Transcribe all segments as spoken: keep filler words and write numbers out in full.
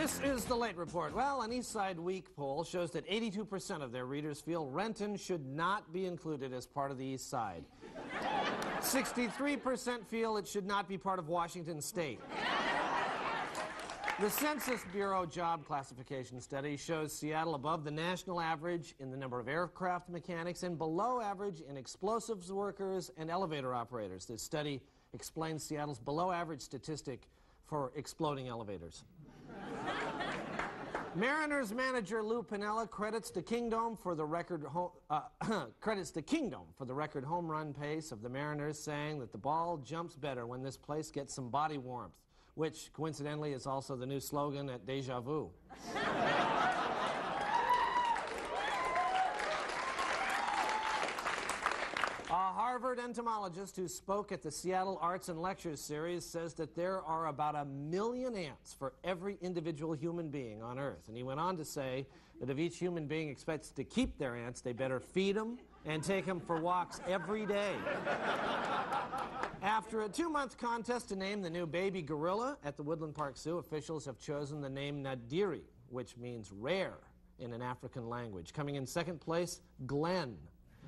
This is the Late Report. Well, an Eastside Week poll shows that eighty-two percent of their readers feel Renton should not be included as part of the East Side. sixty-three percent feel it should not be part of Washington State. The Census Bureau job classification study shows Seattle above the national average in the number of aircraft mechanics and below average in explosives workers and elevator operators. This study explains Seattle's below average statistic for exploding elevators. Mariners manager Lou Piniella credits the Kingdome for the record ho uh, credits the Kingdome for the record home run pace of the Mariners, saying that the ball jumps better when this place gets some body warmth, which, coincidentally, is also the new slogan at Deja Vu. A Harvard entomologist who spoke at the Seattle Arts and Lectures series says that there are about a million ants for every individual human being on Earth. And he went on to say that if each human being expects to keep their ants, they better feed them and take them for walks every day. After a two-month contest to name the new baby gorilla at the Woodland Park Zoo, officials have chosen the name Nadiri, which means rare in an African language. Coming in second place, Glenn,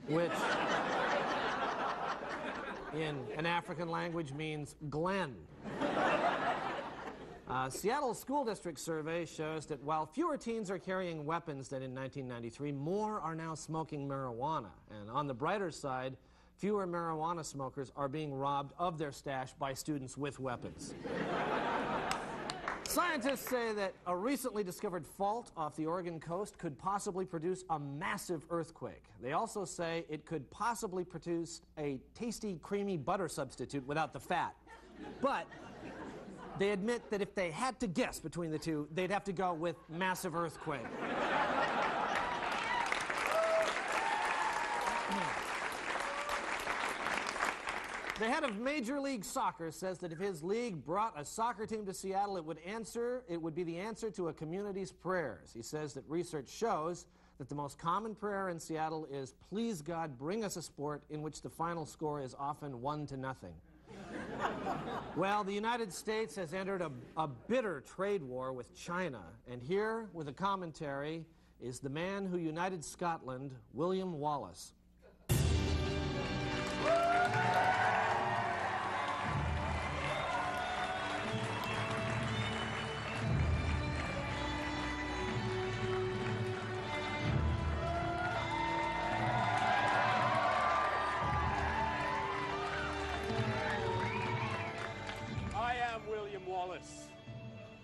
which in an African language means Glen. Uh, Seattle School District survey shows that while fewer teens are carrying weapons than in nineteen ninety-three, more are now smoking marijuana. And on the brighter side, fewer marijuana smokers are being robbed of their stash by students with weapons. Scientists say that a recently discovered fault off the Oregon coast could possibly produce a massive earthquake. They also say it could possibly produce a tasty, creamy butter substitute without the fat. But they admit that if they had to guess between the two, they'd have to go with massive earthquake. The head of Major League Soccer says that if his league brought a soccer team to Seattle, it would answer, it would be the answer to a community's prayers. He says that research shows that the most common prayer in Seattle is, "Please God, bring us a sport in which the final score is often one to nothing." Well, the United States has entered a, a bitter trade war with China, and here with a commentary is the man who united Scotland, William Wallace.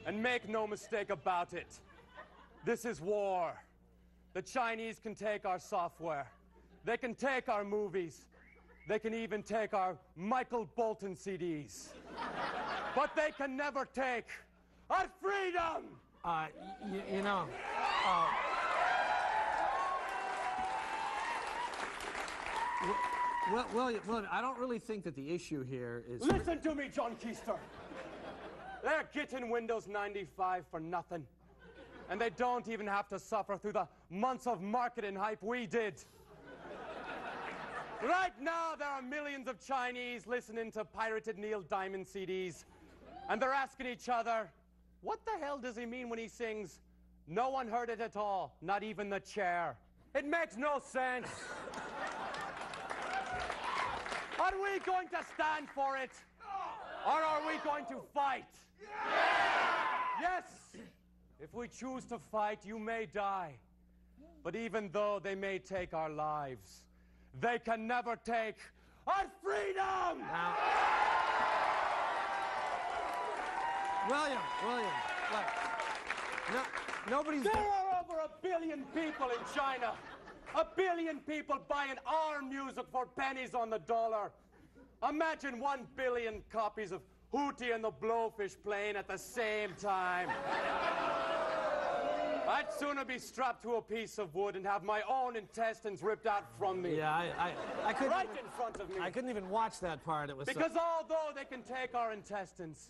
And make no mistake about it, this is war. The Chinese can take our software. They can take our movies. They can even take our Michael Bolton C Ds. But they can never take our freedom! Uh, y you know... Uh, well, well, well, I don't really think that the issue here is... Listen to me, John Keister! They're getting Windows ninety-five for nothing. And they don't even have to suffer through the months of marketing hype we did. Right now, there are millions of Chinese listening to pirated Neil Diamond C Ds. And they're asking each other, what the hell does he mean when he sings, "No one heard it at all, not even the chair"? It makes no sense. Are we going to stand for it? Or are we going to fight? Yeah! Yes! If we choose to fight, you may die. But even though they may take our lives, they can never take our freedom! Now, William, William, look. No, nobody's... There are over a billion people in China. A billion people buying our music for pennies on the dollar. Imagine one billion copies of Hootie and the Blowfish playing at the same time. I'd sooner be strapped to a piece of wood and have my own intestines ripped out from me. Yeah, I, I, I couldn't... Right in front of me. I couldn't even watch that part. It was because so... although they can take our intestines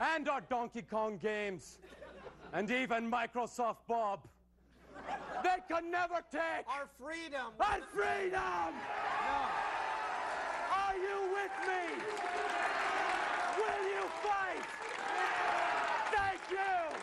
and our Donkey Kong games and even Microsoft Bob, they can never take... Our freedom. Our freedom! No. Are you with me? Will you fight? Thank you!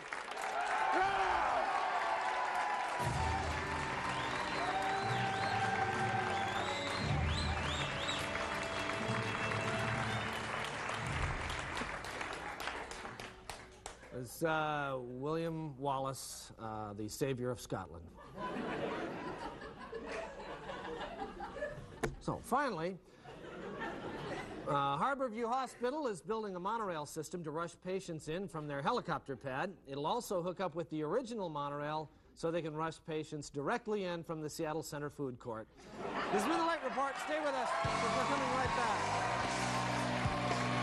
It's uh, William Wallace, uh, the savior of Scotland. So finally, uh, Harborview Hospital is building a monorail system to rush patients in from their helicopter pad. It'll also hook up with the original monorail so they can rush patients directly in from the Seattle Center Food Court. This has been the Light Report. Stay with us. We're coming right back.